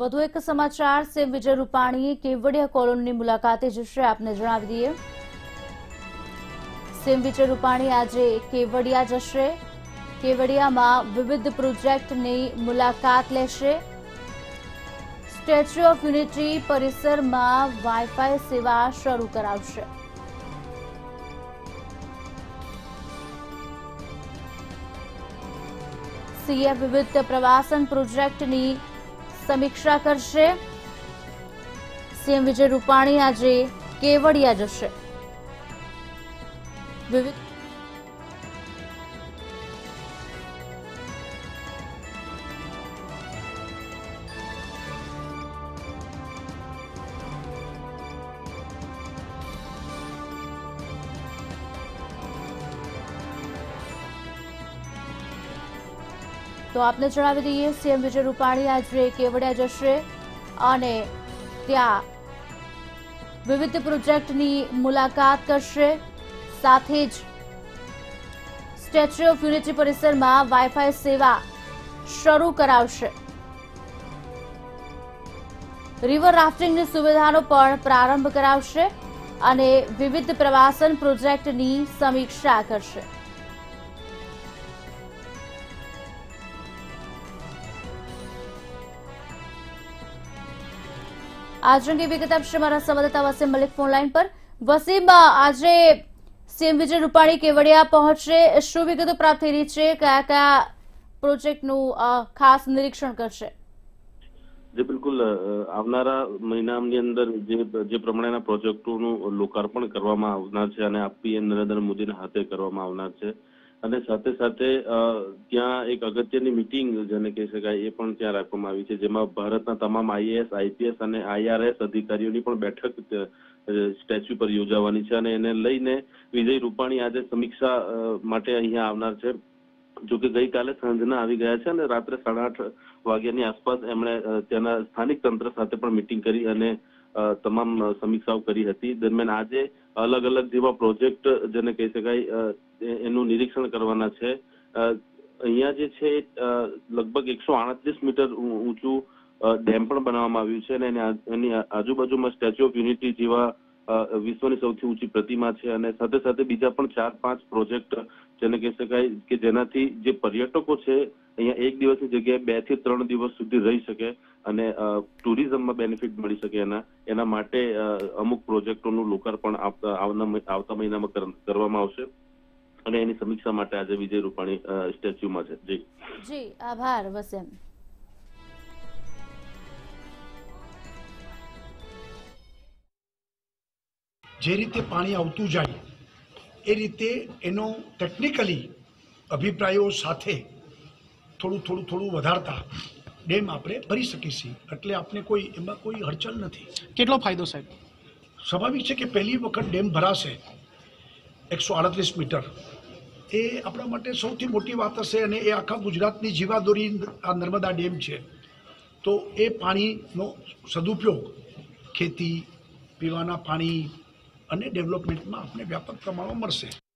વધુ એક સમાચાર સીએમ વિજય રૂપાણીએ કેવડિયા કોલોનીની મુલાકાતે જશે આપને જણાવી દઈએ। સીએમ વિજય રૂપાણી આજે કેવડિયા જશે, કેવડિયામાં વિવિધ પ્રોજેક્ટની મુલાકાત લેશે। સ્ટેચ્યુ ઓફ યુનિટી પરિસરમાં વાઈફાઈ સેવા શરૂ કરાવશે। સીએમ વિવિધ પ્રવાસન પ્રોજેક્ટની समीक्षा करशे। सीएम विजय रूपाणी आज केवड़िया जशे। तो आपने जणावी दीए सीएम विजय रूपाणी आज केवड़िया जशे अने त्यां विविध प्रोजेक्टनी मुलाकात करशे। साथे ज स्टेच्यू ऑफ युनिटी परिसर में वाईफाई सेवा शुरू करावशे। रिवर राफ्टिंग सुविधानो पण प्रारंभ करावशे अने विविध प्रवासन प्रोजेक्टनी समीक्षा करशे। आज अंगे विगत आपसे हमारा संवाददाता वसीम मलिक फोनलाइन पर। वसीम, आज सीएम विजय रूपाणी केवड़िया पहुंचे, शु विगत प्राप्त थई रही छे, क्या क्या प्रोजेक्ट नु खास निरीक्षण करशे? जी बिल्कुल, आवनारा महीनानी अंदर जे प्रमाणेना प्रोजेक्टोनु लोकार्पण करवामां आवनार छे अने पीएम नरेन्द्र मोदीना हाथे करवामां आवनार छे अने साथे साथे त्यां एक अगत्यनी मीटिंग जेने कही शकाय ए पण त्यां राखवामां आवी छे, जेमां भारतना तमाम आईएएस आईपीएस अने आईआरएस अधिकारीओनी पण बेठक स्टेच्यू पर योजावानी छे अने एने लईने विजय रूपाणी आजे समीक्षा माटे अहींया आवनार छे। जो कि गई काले सांजना आवी गया छे अने रात्रे 8:30 वाग्यानी आसपास एमणे त्याना स्थानिक तंत्र साथे पण मीटिंग करी अने तमाम समीक्षाओ करी हती। दरमियान आजे अलग अलग जेवा प्रोजेक्ट जेने कही शकाय एनु निरीक्षण करवाना छे। अहींया जे छे लगभग 138 मीटर ऊंचू डेम पण बनाववामां आव्युं छे अने एनी आजुबाजुमां स्टेच्यू ऑफ युनिटी जेवा विश्वनी सौथी ऊंची प्रतिमा छे अने साथे साथे बीजा पण 4-5 प्रोजेक्ट जेने कही शकाय के जेनाथी जे पर्यटको छे अहींया एक दिवसनी जग्याए 2 થી 3 દિવસ सुधी रही शके अने टूरिझममां बेनिफिट मळी शके एना माटे अमुक प्रोजेक्टोनुं लोकार्पण आवता महीनामां करवामां आवशे। समीक्षा माटे आज विजय रूपाणी स्टेच्यू में। जी जी, आभार वसीम। जे रीते पाणी आवतुं जाय ए रीते एनो टेक्निकली अभिप्रायों साथे थोड़ू वधारता डेम आपणे भरी शकीशुं एटले आपने कोई एमां कोई हड़चल नथी। केटलो फायदो साहेब? स्वाभाविक छे के पहली वखत डेम भराशे 138 मीटर ए अपना माटे सौथी मोटी बात हशे अने ए आखा गुजरातनी जीवादोरी आ नर्मदा डेम छे। तो ए पाणीनो सदुपयोग खेती, पीवाना पाणी अने डेवलपमेंटमां आपने व्यापक प्रमाणमां मळशे।